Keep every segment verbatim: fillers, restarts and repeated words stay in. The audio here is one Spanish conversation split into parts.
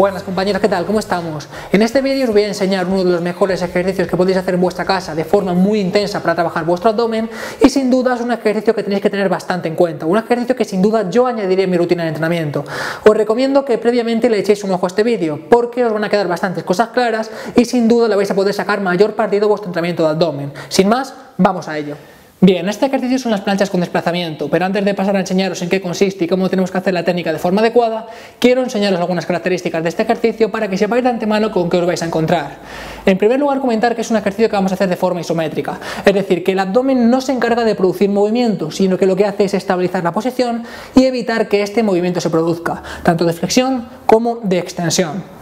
Buenas compañeros, ¿qué tal? ¿Cómo estamos? En este vídeo os voy a enseñar uno de los mejores ejercicios que podéis hacer en vuestra casa de forma muy intensa para trabajar vuestro abdomen, y sin duda es un ejercicio que tenéis que tener bastante en cuenta, un ejercicio que sin duda yo añadiré en mi rutina de entrenamiento. Os recomiendo que previamente le echéis un ojo a este vídeo porque os van a quedar bastantes cosas claras y sin duda le vais a poder sacar mayor partido a vuestro entrenamiento de abdomen. Sin más, vamos a ello. Bien, este ejercicio son las planchas con desplazamiento, pero antes de pasar a enseñaros en qué consiste y cómo tenemos que hacer la técnica de forma adecuada, quiero enseñaros algunas características de este ejercicio para que sepáis de antemano con qué os vais a encontrar. En primer lugar, comentar que es un ejercicio que vamos a hacer de forma isométrica, es decir, que el abdomen no se encarga de producir movimiento, sino que lo que hace es estabilizar la posición y evitar que este movimiento se produzca, tanto de flexión como de extensión.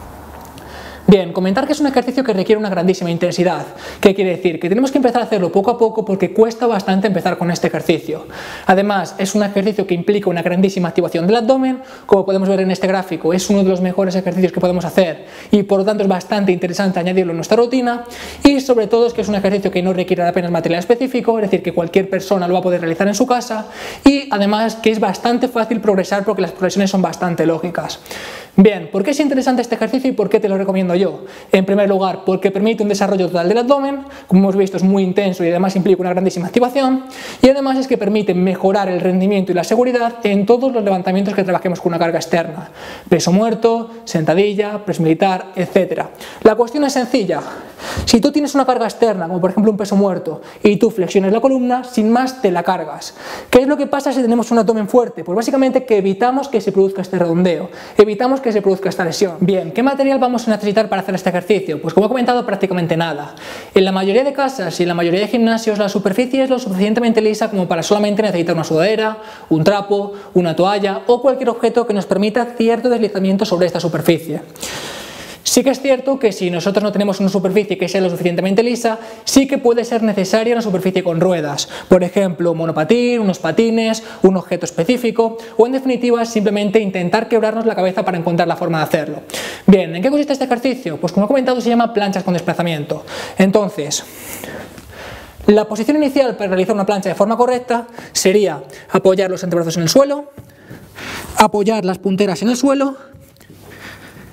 Bien, comentar que es un ejercicio que requiere una grandísima intensidad. ¿Qué quiere decir? Que tenemos que empezar a hacerlo poco a poco porque cuesta bastante empezar con este ejercicio. Además, es un ejercicio que implica una grandísima activación del abdomen, como podemos ver en este gráfico. Es uno de los mejores ejercicios que podemos hacer y por lo tanto es bastante interesante añadirlo en nuestra rutina, y sobre todo es que es un ejercicio que no requiere apenas material específico, es decir, que cualquier persona lo va a poder realizar en su casa, y además que es bastante fácil progresar porque las progresiones son bastante lógicas. Bien, ¿por qué es interesante este ejercicio y por qué te lo recomiendo yo? En primer lugar, porque permite un desarrollo total del abdomen, como hemos visto es muy intenso y además implica una grandísima activación, y además es que permite mejorar el rendimiento y la seguridad en todos los levantamientos que trabajemos con una carga externa, peso muerto, sentadilla, press militar, etcétera. La cuestión es sencilla, si tú tienes una carga externa, como por ejemplo un peso muerto, y tú flexiones la columna, sin más te la cargas. ¿Qué es lo que pasa si tenemos un abdomen fuerte? Pues básicamente que evitamos que se produzca este redondeo, evitamos que que se produzca esta lesión. Bien, ¿qué material vamos a necesitar para hacer este ejercicio? Pues como he comentado, prácticamente nada. En la mayoría de casas y en la mayoría de gimnasios la superficie es lo suficientemente lisa como para solamente necesitar una sudadera, un trapo, una toalla o cualquier objeto que nos permita cierto deslizamiento sobre esta superficie. Sí que es cierto que si nosotros no tenemos una superficie que sea lo suficientemente lisa, sí que puede ser necesaria una superficie con ruedas, por ejemplo un monopatín, unos patines, un objeto específico, o en definitiva simplemente intentar quebrarnos la cabeza para encontrar la forma de hacerlo. Bien, ¿en qué consiste este ejercicio? Pues como he comentado se llama planchas con desplazamiento. Entonces, la posición inicial para realizar una plancha de forma correcta sería apoyar los antebrazos en el suelo, apoyar las punteras en el suelo,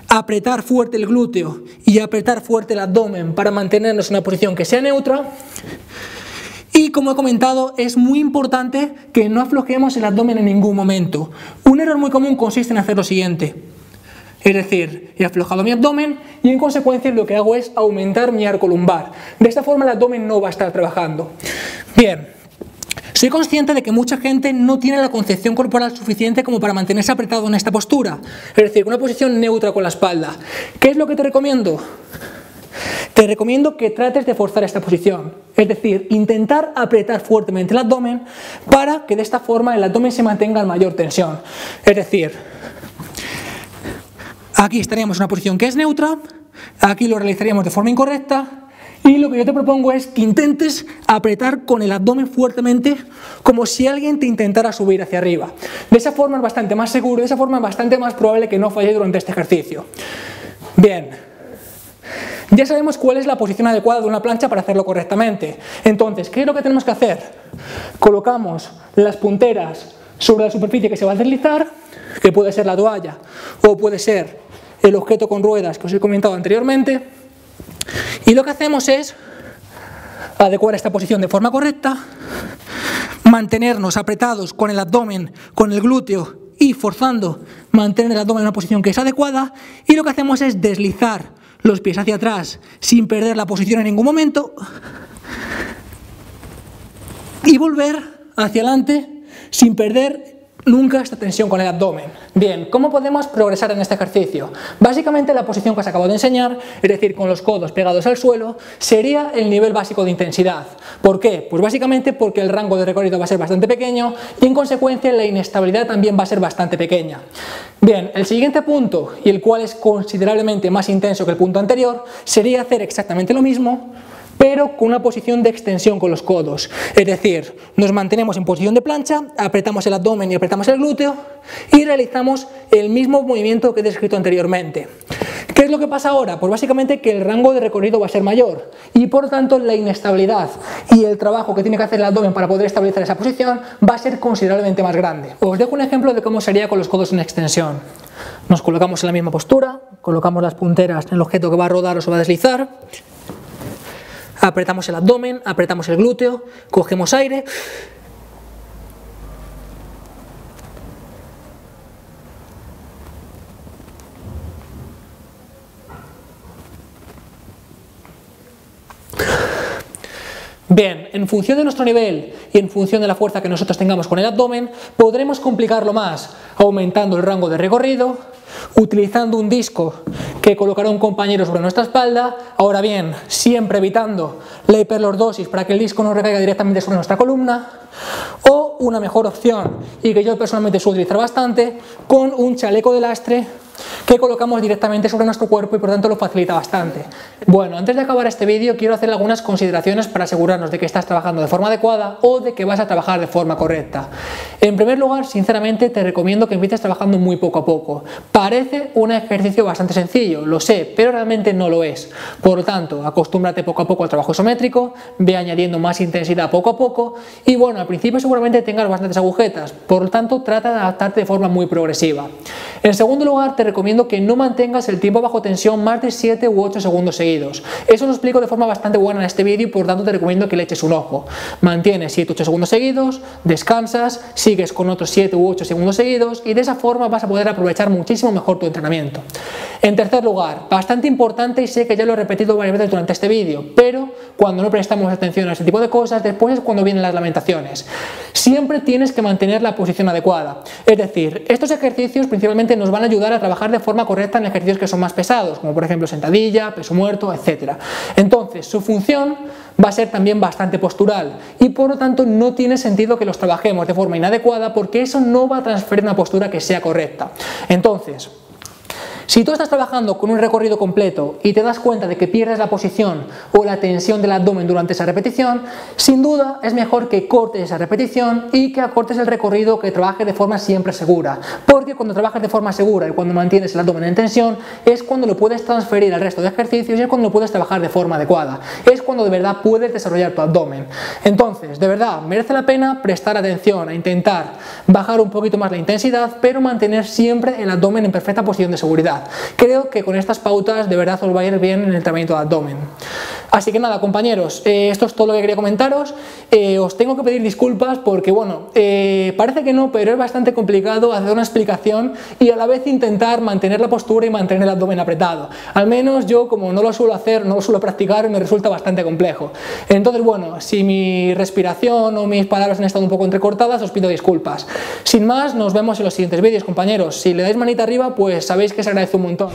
apretar fuerte el glúteo y apretar fuerte el abdomen para mantenernos en una posición que sea neutra. Y como he comentado, es muy importante que no aflojemos el abdomen en ningún momento. Un error muy común consiste en hacer lo siguiente. Es decir, he aflojado mi abdomen y en consecuencia lo que hago es aumentar mi arco lumbar. De esta forma el abdomen no va a estar trabajando. Bien. Soy consciente de que mucha gente no tiene la concepción corporal suficiente como para mantenerse apretado en esta postura, es decir, una posición neutra con la espalda. ¿Qué es lo que te recomiendo? Te recomiendo que trates de forzar esta posición, es decir, intentar apretar fuertemente el abdomen para que de esta forma el abdomen se mantenga en mayor tensión. Es decir, aquí estaríamos en una posición que es neutra, aquí lo realizaríamos de forma incorrecta. Y lo que yo te propongo es que intentes apretar con el abdomen fuertemente como si alguien te intentara subir hacia arriba. De esa forma es bastante más seguro, de esa forma es bastante más probable que no falles durante este ejercicio. Bien, ya sabemos cuál es la posición adecuada de una plancha para hacerlo correctamente. Entonces, ¿qué es lo que tenemos que hacer? Colocamos las punteras sobre la superficie que se va a deslizar, que puede ser la toalla o puede ser el objeto con ruedas que os he comentado anteriormente. Y lo que hacemos es adecuar esta posición de forma correcta, mantenernos apretados con el abdomen, con el glúteo y forzando mantener el abdomen en una posición que es adecuada, y lo que hacemos es deslizar los pies hacia atrás sin perder la posición en ningún momento y volver hacia adelante sin perder nunca esta tensión con el abdomen. Bien, ¿cómo podemos progresar en este ejercicio? Básicamente la posición que os acabo de enseñar, es decir, con los codos pegados al suelo, sería el nivel básico de intensidad. ¿Por qué? Pues básicamente porque el rango de recorrido va a ser bastante pequeño y en consecuencia la inestabilidad también va a ser bastante pequeña. Bien, el siguiente punto, y el cual es considerablemente más intenso que el punto anterior, sería hacer exactamente lo mismo, pero con una posición de extensión con los codos, es decir, nos mantenemos en posición de plancha, apretamos el abdomen y apretamos el glúteo y realizamos el mismo movimiento que he descrito anteriormente. ¿Qué es lo que pasa ahora? Pues básicamente que el rango de recorrido va a ser mayor y por tanto la inestabilidad y el trabajo que tiene que hacer el abdomen para poder estabilizar esa posición va a ser considerablemente más grande. Os dejo un ejemplo de cómo sería con los codos en extensión. Nos colocamos en la misma postura, colocamos las punteras en el objeto que va a rodar o se va a deslizar, apretamos el abdomen, apretamos el glúteo, cogemos aire . Bien, en función de nuestro nivel y en función de la fuerza que nosotros tengamos con el abdomen, podremos complicarlo más, aumentando el rango de recorrido, utilizando un disco que colocará un compañero sobre nuestra espalda. Ahora bien, siempre evitando la hiperlordosis para que el disco no recaiga directamente sobre nuestra columna, o una mejor opción, y que yo personalmente suelo utilizar bastante, con un chaleco de lastre que colocamos directamente sobre nuestro cuerpo y por tanto lo facilita bastante. Bueno, antes de acabar este vídeo quiero hacer algunas consideraciones para asegurarnos de que estás trabajando de forma adecuada o de que vas a trabajar de forma correcta. En primer lugar, sinceramente te recomiendo que empieces trabajando muy poco a poco. Parece un ejercicio bastante sencillo, lo sé, pero realmente no lo es. Por lo tanto, acostúmbrate poco a poco al trabajo isométrico, ve añadiendo más intensidad poco a poco y bueno, al principio seguramente tengas bastantes agujetas, por lo tanto trata de adaptarte de forma muy progresiva. En segundo lugar, te recomiendo que no mantengas el tiempo bajo tensión más de siete u ocho segundos seguidos. Eso lo explico de forma bastante buena en este vídeo y por tanto te recomiendo que le eches un ojo. Mantienes siete u ocho segundos seguidos, descansas, sigues con otros siete u ocho segundos seguidos y de esa forma vas a poder aprovechar muchísimo mejor tu entrenamiento. En tercer lugar, bastante importante, y sé que ya lo he repetido varias veces durante este vídeo, pero cuando no prestamos atención a este tipo de cosas, después es cuando vienen las lamentaciones. Siempre tienes que mantener la posición adecuada. Es decir, estos ejercicios principalmente nos van a ayudar a trabajar de forma correcta en ejercicios que son más pesados, como por ejemplo sentadilla, peso muerto, etcétera. Entonces, su función va a ser también bastante postural y por lo tanto no tiene sentido que los trabajemos de forma inadecuada, porque eso no va a transferir una postura que sea correcta. Entonces, si tú estás trabajando con un recorrido completo y te das cuenta de que pierdes la posición o la tensión del abdomen durante esa repetición, sin duda es mejor que cortes esa repetición y que acortes el recorrido, que trabajes de forma siempre segura, porque cuando trabajas de forma segura y cuando mantienes el abdomen en tensión es cuando lo puedes transferir al resto de ejercicios y es cuando lo puedes trabajar de forma adecuada, es cuando de verdad puedes desarrollar tu abdomen. Entonces, de verdad, merece la pena prestar atención a intentar bajar un poquito más la intensidad, pero mantener siempre el abdomen en perfecta posición de seguridad. Creo que con estas pautas de verdad os va a ir bien en el entrenamiento de abdomen. Así que nada, compañeros, eh, esto es todo lo que quería comentaros. Eh, os tengo que pedir disculpas porque, bueno, eh, parece que no, pero es bastante complicado hacer una explicación y a la vez intentar mantener la postura y mantener el abdomen apretado. Al menos yo, como no lo suelo hacer, no lo suelo practicar, me resulta bastante complejo. Entonces, bueno, si mi respiración o mis palabras han estado un poco entrecortadas, os pido disculpas. Sin más, nos vemos en los siguientes vídeos, compañeros. Si le dais manita arriba, pues sabéis que se agradece un montón.